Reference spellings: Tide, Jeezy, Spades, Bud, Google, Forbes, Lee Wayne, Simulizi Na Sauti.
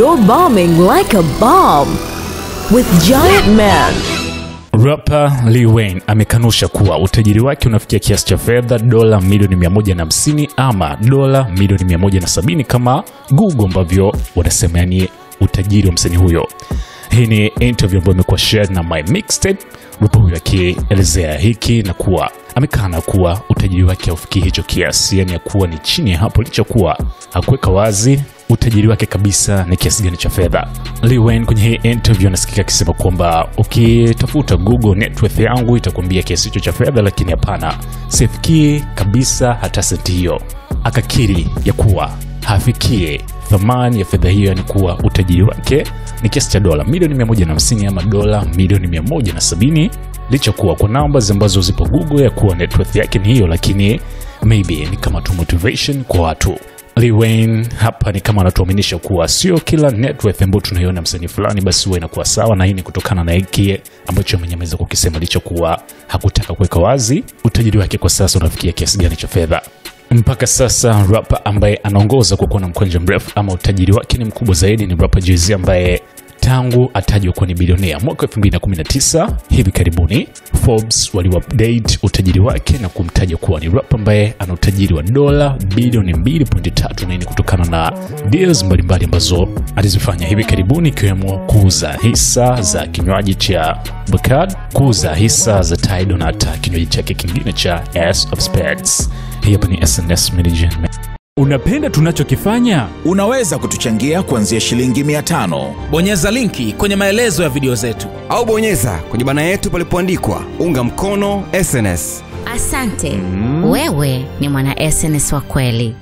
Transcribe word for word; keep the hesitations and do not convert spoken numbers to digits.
You're bombing like a bomb with Giant Man. Rapper Lee Wayne amekanusha kuwa utajiri wake unafikia kiasi cha fedha dola milioni mia moja na hamsini ama dola milioni mia moja na sabini kama Google ambavyo wanasema yani utajiri wa msanii huyo. Hii ni interview ambayo imekuwa shared na My Mixtape, ambapo huyo akielezea hiki na kuwa amekana kuwa utajiri wake haufikii hicho kiasi, yani kuwa ni chini hapo licha kuwa hakuweka wazi utajiri wake kabisa ni kiasi gani cha fedha. Lee Wayne kwenye hii interview anasikika akisema kwamba ukitafuta Google net worth yangu itakwambia kiasi hicho cha fedha, lakini hapana, sifikii kabisa hata senti hiyo. Akakiri ya kuwa hafikie thamani ya fedha hiyo, ni kuwa utajiri wake ni kiasi cha dola milioni mia moja na hamsini ama dola milioni mia moja na sabini, licha kuwa kwa numbers ambazo zipo Google ya kuwa net worth yake ni hiyo, lakini maybe ni kama tu motivation kwa watu. Lee Wayne hapa ni kama anatuaminisha kuwa sio kila net worth ambayo tunaiona msanii fulani basi huwa inakuwa sawa, na hii ni kutokana na hiki ambacho mwenyewe ameweza kukisema licha kuwa hakutaka kuweka wazi utajiri wake kwa sasa unafikia kiasi gani cha fedha. Mpaka sasa rapper ambaye anaongoza kwa kuwa na mkwanja mrefu ama utajiri wake ni mkubwa zaidi ni rapper Jeezy ambaye tangu atajwa kuwa ni bilionea mwaka elfu mbili na kumi na tisa hivi karibuni Forbes waliupdate utajiri wake na kumtaja kuwa ni rapper ambaye ana utajiri wa dola bilioni mbili nukta tatu nne kutokana na deals mbalimbali ambazo alizifanya hivi karibuni, ikiwemo kuuza hisa za kinywaji cha Bud, kuuza hisa za Tide na hata kinywaji chake kingine cha Spades. Hii hapa ni S N S Manager. Unapenda tunachokifanya? Unaweza kutuchangia kuanzia shilingi mia tano. Bonyeza linki kwenye maelezo ya video zetu au bonyeza kwenye bana yetu palipoandikwa unga mkono S N S. Asante. Mm. Wewe ni mwana S N S wa kweli.